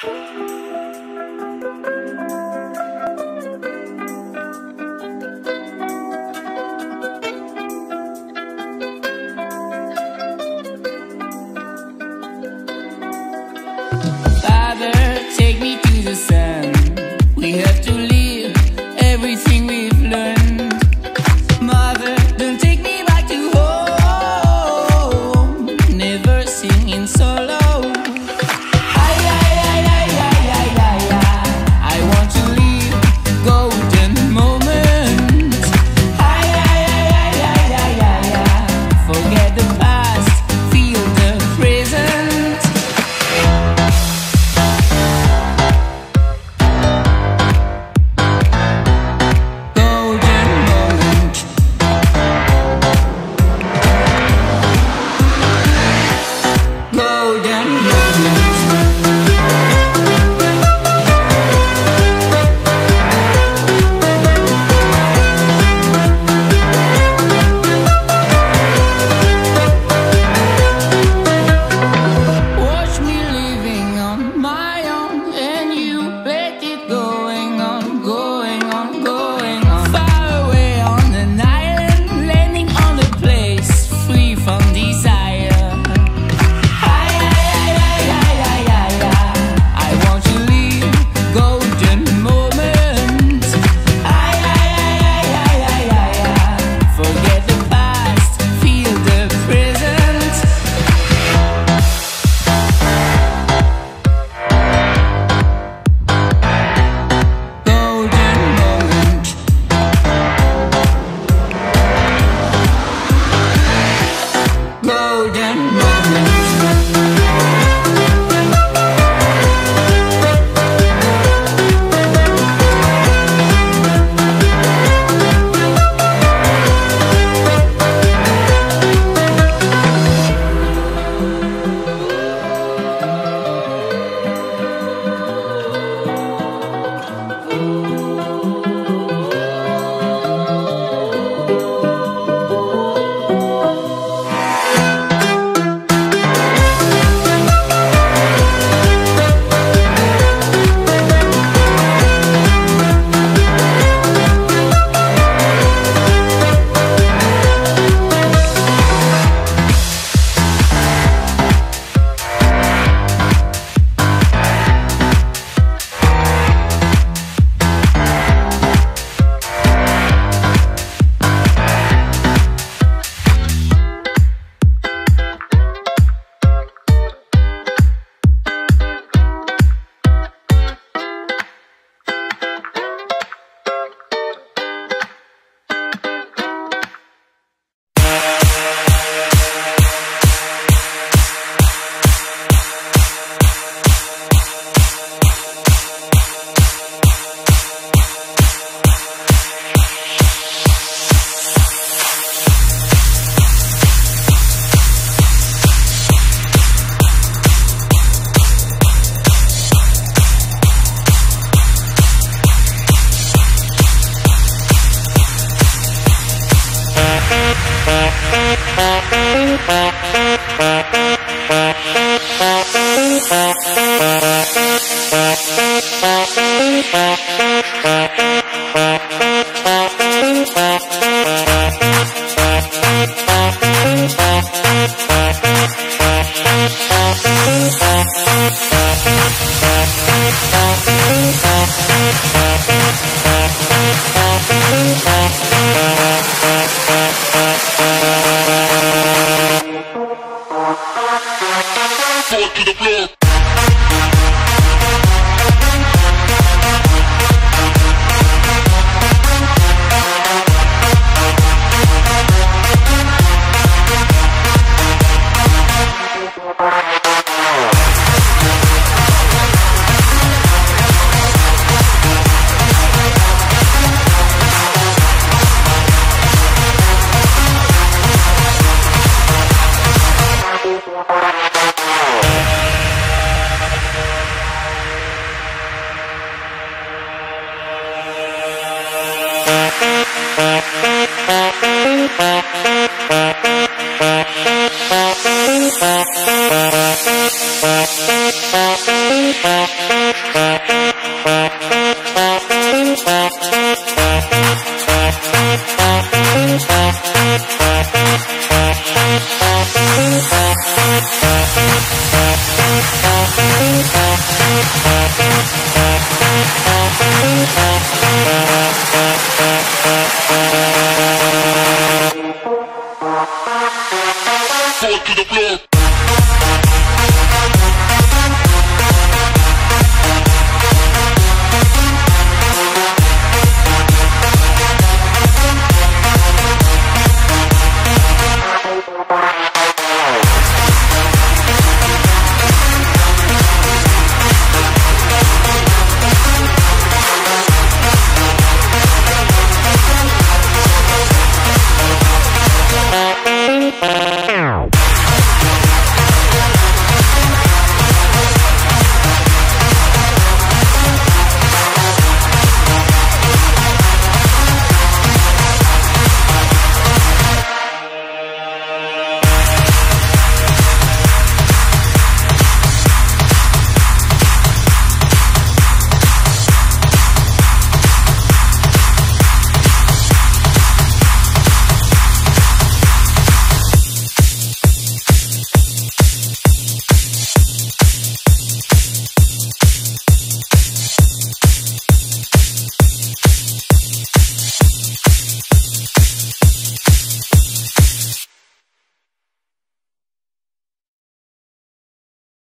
Take me to the sun. We have to leave everything we've learned. Mother, don't take me back to home. Never sing in solo. I want to leave golden moments. Forget the past, feel the present. Fall to the floor.